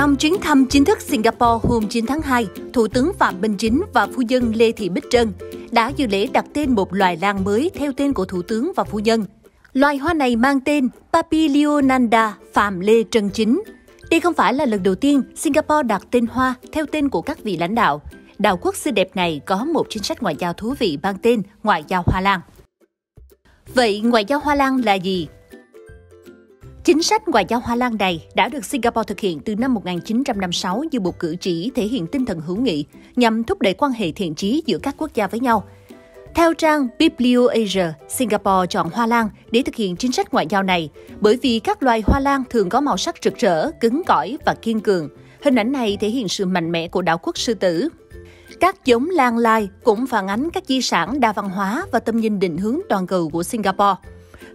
Trong chuyến thăm chính thức Singapore hôm 9 tháng 2, Thủ tướng Phạm Minh Chính và phu nhân Lê Thị Bích Trân đã dự lễ đặt tên một loài lan mới theo tên của Thủ tướng và phu nhân. Loài hoa này mang tên Papilionanda Phạm Lê Trân Chính. Đây không phải là lần đầu tiên Singapore đặt tên hoa theo tên của các vị lãnh đạo. Đảo quốc xinh đẹp này có một chính sách ngoại giao thú vị mang tên ngoại giao hoa lan. Vậy ngoại giao hoa lan là gì? Chính sách ngoại giao hoa lan này đã được Singapore thực hiện từ năm 1956 như một cử chỉ thể hiện tinh thần hữu nghị nhằm thúc đẩy quan hệ thiện chí giữa các quốc gia với nhau. Theo trang Biblio Asia, Singapore chọn hoa lan để thực hiện chính sách ngoại giao này bởi vì các loài hoa lan thường có màu sắc rực rỡ, cứng cỏi và kiên cường. Hình ảnh này thể hiện sự mạnh mẽ của đảo quốc sư tử. Các giống lan lai cũng phản ánh các di sản đa văn hóa và tầm nhìn định hướng toàn cầu của Singapore.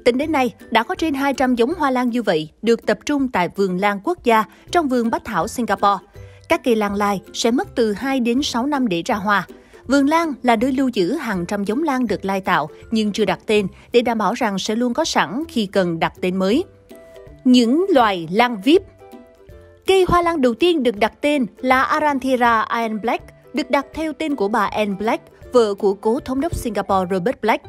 Tính đến nay, đã có trên 200 giống hoa lan như vậy được tập trung tại vườn lan quốc gia trong vườn Bách Thảo Singapore. Các cây lan lai sẽ mất từ 2 đến 6 năm để ra hoa. Vườn lan là nơi lưu giữ hàng trăm giống lan được lai tạo nhưng chưa đặt tên để đảm bảo rằng sẽ luôn có sẵn khi cần đặt tên mới. Những loài lan VIP. Cây hoa lan đầu tiên được đặt tên là Aranthira Ann Black, được đặt theo tên của bà Ann Black, vợ của cố thống đốc Singapore Robert Black.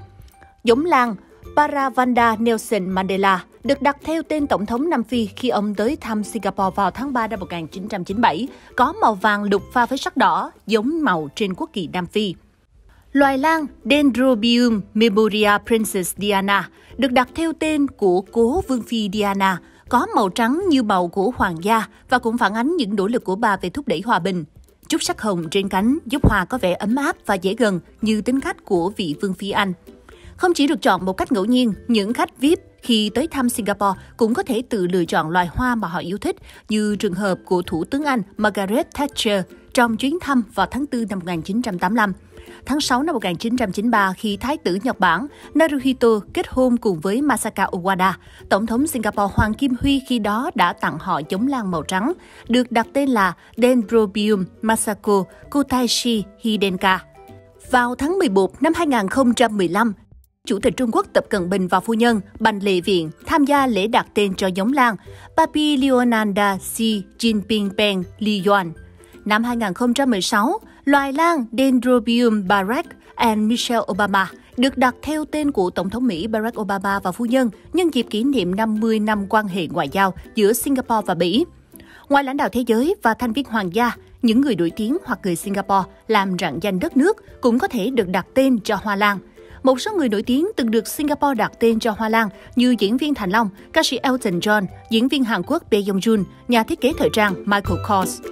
Giống lan Paravanda Nelson Mandela được đặt theo tên Tổng thống Nam Phi khi ông tới thăm Singapore vào tháng 3 năm 1997, có màu vàng lục pha với sắc đỏ, giống màu trên quốc kỳ Nam Phi. Loài lan Dendrobium Memoria Princess Diana được đặt theo tên của cố vương phi Diana, có màu trắng như màu của hoàng gia và cũng phản ánh những nỗ lực của bà về thúc đẩy hòa bình. Chút sắc hồng trên cánh giúp hoa có vẻ ấm áp và dễ gần như tính cách của vị vương phi Anh. Không chỉ được chọn một cách ngẫu nhiên, những khách VIP khi tới thăm Singapore cũng có thể tự lựa chọn loài hoa mà họ yêu thích, như trường hợp của Thủ tướng Anh Margaret Thatcher trong chuyến thăm vào tháng 4 năm 1985. Tháng 6 năm 1993, khi Thái tử Nhật Bản Naruhito kết hôn cùng với Masako Owada, Tổng thống Singapore Hoàng Kim Huy khi đó đã tặng họ giống lan màu trắng, được đặt tên là Dendrobium Masako Kutaishi Hidenka. Vào tháng 11 năm 2015, Chủ tịch Trung Quốc Tập Cận Bình và phu nhân Bành Lệ Viên tham gia lễ đặt tên cho giống lan Papilionanda Xi Jinping Peng Liyuan. Năm 2016, loài lan Dendrobium Barack and Michelle Obama được đặt theo tên của Tổng thống Mỹ Barack Obama và phu nhân nhân dịp kỷ niệm 50 năm quan hệ ngoại giao giữa Singapore và Mỹ. Ngoài lãnh đạo thế giới và thành viên hoàng gia, những người nổi tiếng hoặc người Singapore làm rạng danh đất nước cũng có thể được đặt tên cho hoa lan. Một số người nổi tiếng từng được Singapore đặt tên cho hoa lan như diễn viên Thành Long, ca sĩ Elton John, diễn viên Hàn Quốc Bae Yong-joon, nhà thiết kế thời trang Michael Kors.